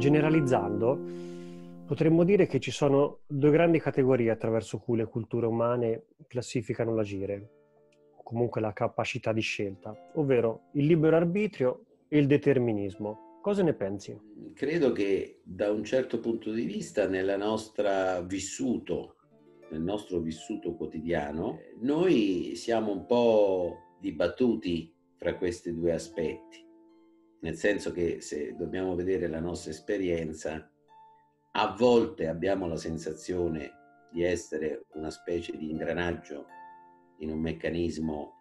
Generalizzando, potremmo dire che ci sono due grandi categorie attraverso cui le culture umane classificano l'agire, o comunque la capacità di scelta, ovvero il libero arbitrio e il determinismo. Cosa ne pensi? Credo che da un certo punto di vista nel nostro vissuto quotidiano, noi siamo un po' dibattuti fra questi due aspetti. Nel senso che se dobbiamo vedere la nostra esperienza, a volte abbiamo la sensazione di essere una specie di ingranaggio in un meccanismo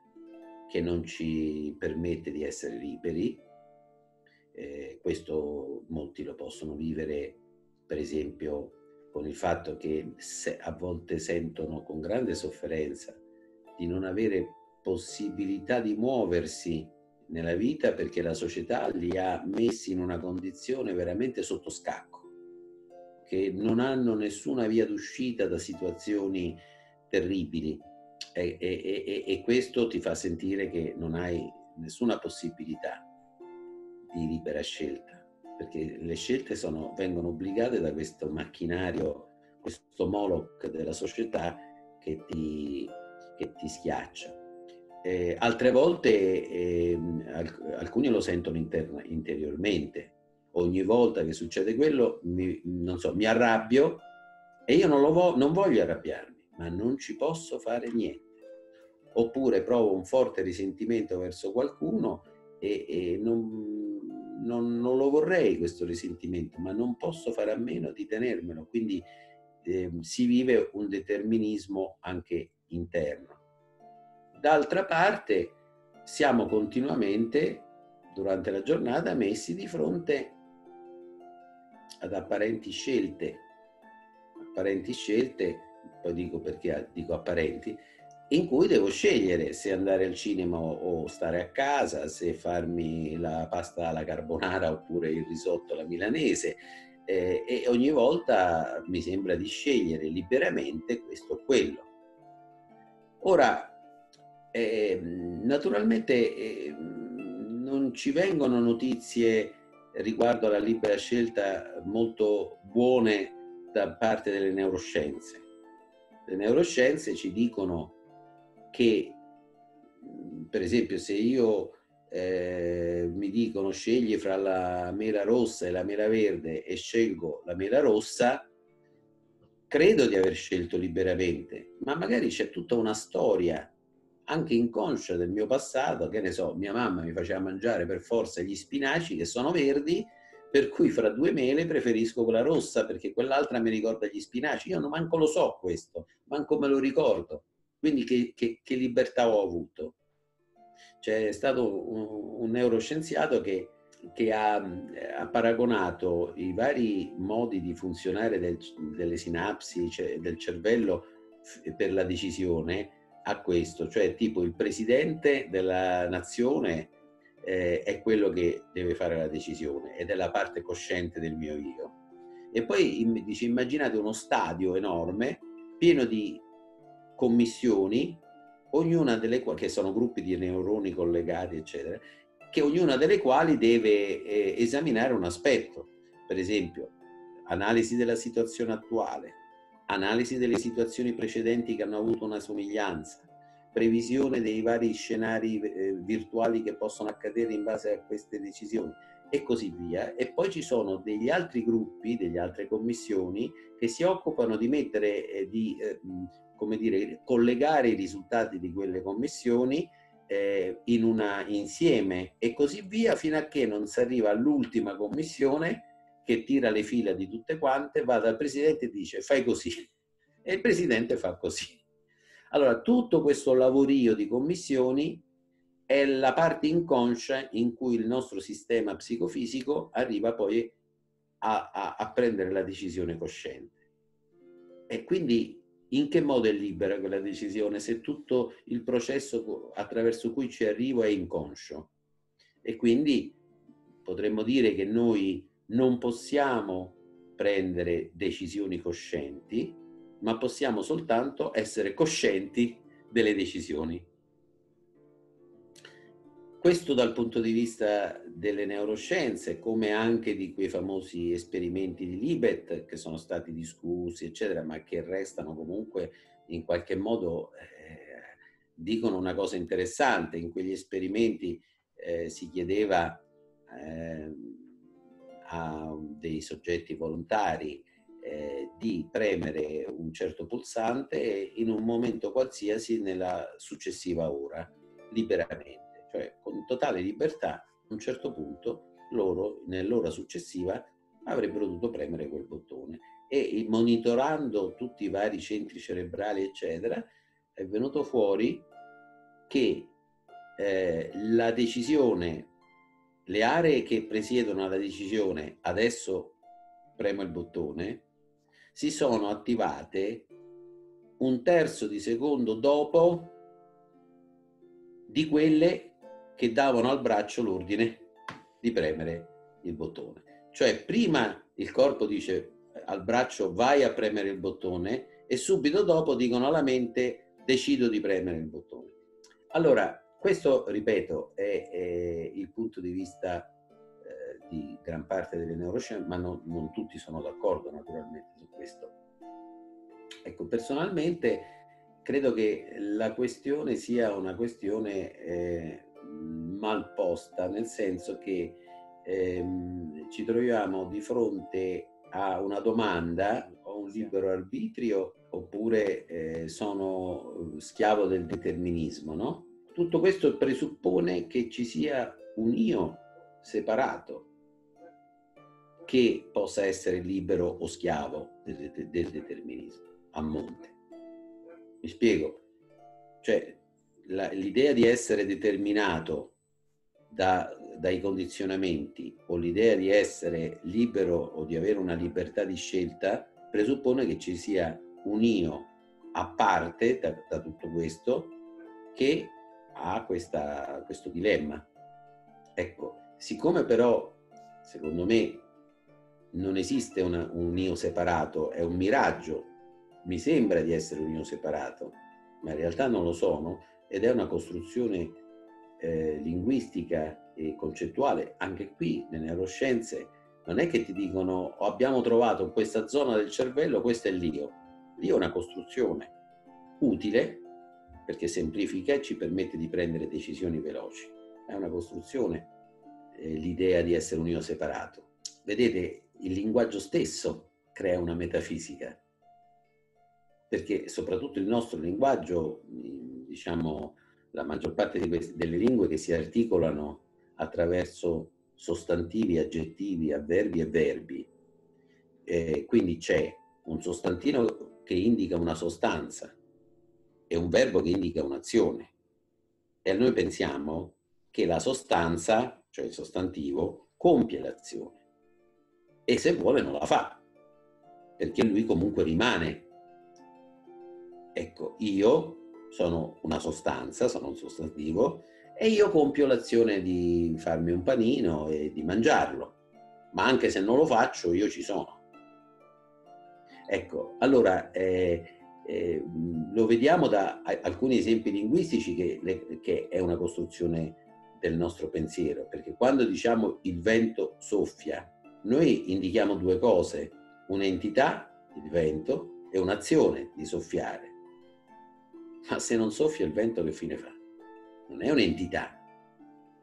che non ci permette di essere liberi. Questo molti lo possono vivere, per esempio, con il fatto che a volte sentono con grande sofferenza di non avere possibilità di muoversi nella vita perché la società li ha messi in una condizione veramente sotto scacco, che non hanno nessuna via d'uscita da situazioni terribili e questo ti fa sentire che non hai nessuna possibilità di libera scelta, perché le scelte vengono obbligate da questo macchinario, questo Moloch della società che ti schiaccia. Altre volte alcuni lo sentono interiormente. Ogni volta che succede quello mi arrabbio, e io non voglio arrabbiarmi, ma non ci posso fare niente. Oppure provo un forte risentimento verso qualcuno e non lo vorrei questo risentimento, ma non posso fare a meno di tenermelo. Quindi si vive un determinismo anche interno. D'altra parte siamo continuamente durante la giornata messi di fronte ad apparenti scelte, poi dico perché dico apparenti, in cui devo scegliere se andare al cinema o stare a casa, se farmi la pasta alla carbonara oppure il risotto alla milanese, e ogni volta mi sembra di scegliere liberamente questo o quello. Ora, naturalmente non ci vengono notizie riguardo alla libera scelta molto buone da parte delle neuroscienze. Le neuroscienze ci dicono che, per esempio, se io mi dicono scegli fra la mela rossa e la mela verde e scelgo la mela rossa, credo di aver scelto liberamente, ma magari c'è tutta una storia anche inconscia del mio passato, che ne so, mia mamma mi faceva mangiare per forza gli spinaci che sono verdi, per cui fra due mele preferisco quella rossa perché quell'altra mi ricorda gli spinaci. Io non manco lo so questo, manco me lo ricordo. Quindi che libertà ho avuto? C'è stato un neuroscienziato che ha paragonato i vari modi di funzionare delle sinapsi, cioè del cervello per la decisione, a questo, cioè tipo il presidente della nazione è quello che deve fare la decisione ed è la parte cosciente del mio io. E poi dice, immaginate uno stadio enorme pieno di commissioni, ognuna delle quali, che sono gruppi di neuroni collegati eccetera, che ognuna delle quali deve esaminare un aspetto, per esempio analisi della situazione attuale, analisi delle situazioni precedenti che hanno avuto una somiglianza, previsione dei vari scenari virtuali che possono accadere in base a queste decisioni e così via. E poi ci sono degli altri gruppi, delle altre commissioni che si occupano di collegare i risultati di quelle commissioni in una insieme e così via, fino a che non si arriva all'ultima commissione che tira le fila di tutte quante, va dal presidente e dice fai così, e il presidente fa così. Allora, tutto questo lavorio di commissioni è la parte inconscia in cui il nostro sistema psicofisico arriva poi a prendere la decisione cosciente. E quindi in che modo è libera quella decisione se tutto il processo attraverso cui ci arrivo è inconscio? E quindi potremmo dire che noi non possiamo prendere decisioni coscienti, ma possiamo soltanto essere coscienti delle decisioni. Questo dal punto di vista delle neuroscienze, come anche di quei famosi esperimenti di Libet che sono stati discussi, eccetera, ma che restano comunque in qualche modo dicono una cosa interessante. In quegli esperimenti si chiedeva a dei soggetti volontari di premere un certo pulsante in un momento qualsiasi nella successiva ora, liberamente, cioè con totale libertà. A un certo punto loro, nell'ora successiva, avrebbero dovuto premere quel bottone, e monitorando tutti i vari centri cerebrali, eccetera, è venuto fuori che la decisione, le aree che presiedono alla decisione adesso premo il bottone, si sono attivate 1/3 di secondo dopo di quelle che davano al braccio l'ordine di premere il bottone. Cioè prima il corpo dice al braccio vai a premere il bottone e subito dopo dicono alla mente decido di premere il bottone. Allora questo, ripeto, è il punto di vista di gran parte delle neuroscienze, ma non tutti sono d'accordo naturalmente su questo. Ecco, personalmente credo che la questione sia una questione mal posta, nel senso che ci troviamo di fronte a una domanda: ho un libero arbitrio oppure sono schiavo del determinismo, no? Tutto questo presuppone che ci sia un io separato che possa essere libero o schiavo del determinismo a monte. Mi spiego? Cioè l'idea di essere determinato dai condizionamenti o l'idea di essere libero o di avere una libertà di scelta presuppone che ci sia un io a parte da tutto questo che ha questo dilemma. Ecco, siccome però secondo me non esiste un io separato, è un miraggio, mi sembra di essere un io separato, ma in realtà non lo sono, ed è una costruzione linguistica e concettuale. Anche qui le neuroscienze non è che ti dicono oh, abbiamo trovato in questa zona del cervello, questo è l'io. L'io è una costruzione utile perché semplifica e ci permette di prendere decisioni veloci. È una costruzione l'idea di essere un io separato. Vedete, il linguaggio stesso crea una metafisica, perché soprattutto il nostro linguaggio, diciamo la maggior parte delle lingue che si articolano attraverso sostantivi, aggettivi, avverbi e verbi, quindi c'è un sostantino che indica una sostanza e un verbo che indica un'azione, e noi pensiamo che la sostanza, cioè il sostantivo, compie l'azione, e se vuole non la fa, perché lui comunque rimane. Ecco, io sono una sostanza, sono un sostantivo, e io compio l'azione di farmi un panino e di mangiarlo, ma anche se non lo faccio io ci sono. Ecco, allora lo vediamo da alcuni esempi linguistici che è una costruzione del nostro pensiero, perché quando diciamo il vento soffia, noi indichiamo due cose: un'entità, il vento, e un'azione di soffiare. Ma se non soffia il vento, che fine fa? Non è un'entità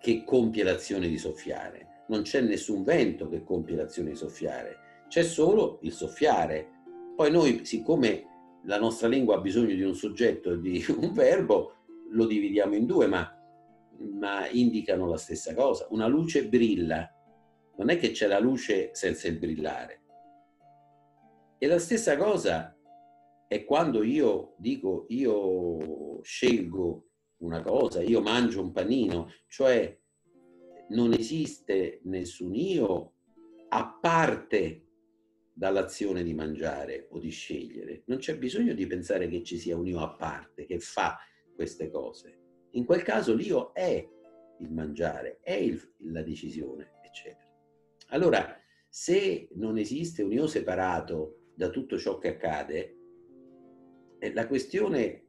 che compie l'azione di soffiare, non c'è nessun vento che compie l'azione di soffiare, c'è solo il soffiare. Poi noi, siccome la nostra lingua ha bisogno di un soggetto e di un verbo, lo dividiamo in due, ma indicano la stessa cosa. Una luce brilla, non è che c'è la luce senza il brillare. E la stessa cosa è quando io dico io scelgo una cosa, io mangio un panino, cioè non esiste nessun io a parte dall'azione di mangiare o di scegliere. Non c'è bisogno di pensare che ci sia un io a parte che fa queste cose. In quel caso l'io è il mangiare, è la decisione, eccetera. Allora, se non esiste un io separato da tutto ciò che accade, la questione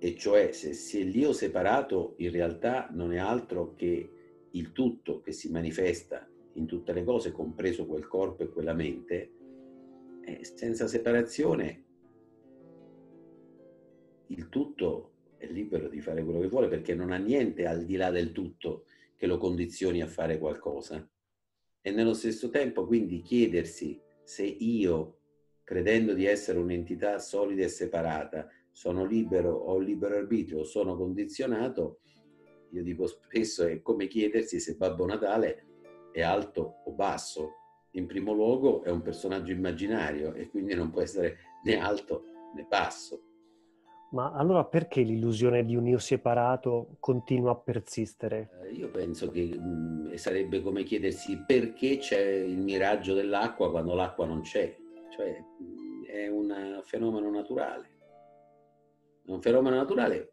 e cioè se l'io separato in realtà non è altro che il tutto che si manifesta in tutte le cose, compreso quel corpo e quella mente, senza separazione il tutto è libero di fare quello che vuole, perché non ha niente al di là del tutto che lo condizioni a fare qualcosa. E nello stesso tempo quindi chiedersi se io, credendo di essere un'entità solida e separata, sono libero, ho libero arbitrio, sono condizionato, io dico spesso è come chiedersi se Babbo Natale è alto o basso. In primo luogo è un personaggio immaginario e quindi non può essere né alto né basso. Ma allora perché l'illusione di un io separato continua a persistere? Io penso che sarebbe come chiedersi perché c'è il miraggio dell'acqua quando l'acqua non c'è. Cioè è un fenomeno naturale. È un fenomeno naturale.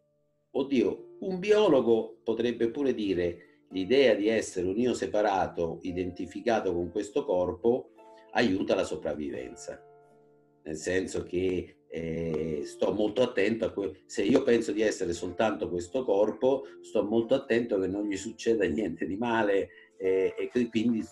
Oddio, un biologo potrebbe pure dire l'idea di essere un io separato identificato con questo corpo aiuta la sopravvivenza. Nel senso che sto molto attento a se io penso di essere soltanto questo corpo, sto molto attento che non gli succeda niente di male, e quindi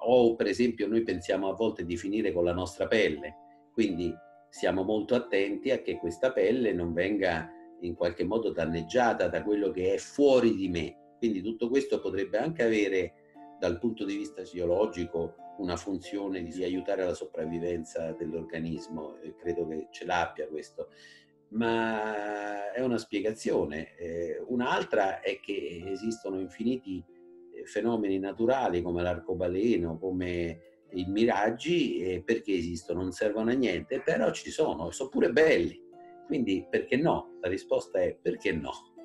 o per esempio noi pensiamo a volte di finire con la nostra pelle, quindi siamo molto attenti a che questa pelle non venga in qualche modo danneggiata da quello che è fuori di me. Quindi tutto questo potrebbe anche avere dal punto di vista fisiologico una funzione di aiutare la sopravvivenza dell'organismo, credo che ce l'abbia questo, ma è una spiegazione. Un'altra è che esistono infiniti fenomeni naturali come l'arcobaleno, come i miraggi, perché esistono, non servono a niente, però ci sono, sono pure belli, quindi perché no? La risposta è perché no.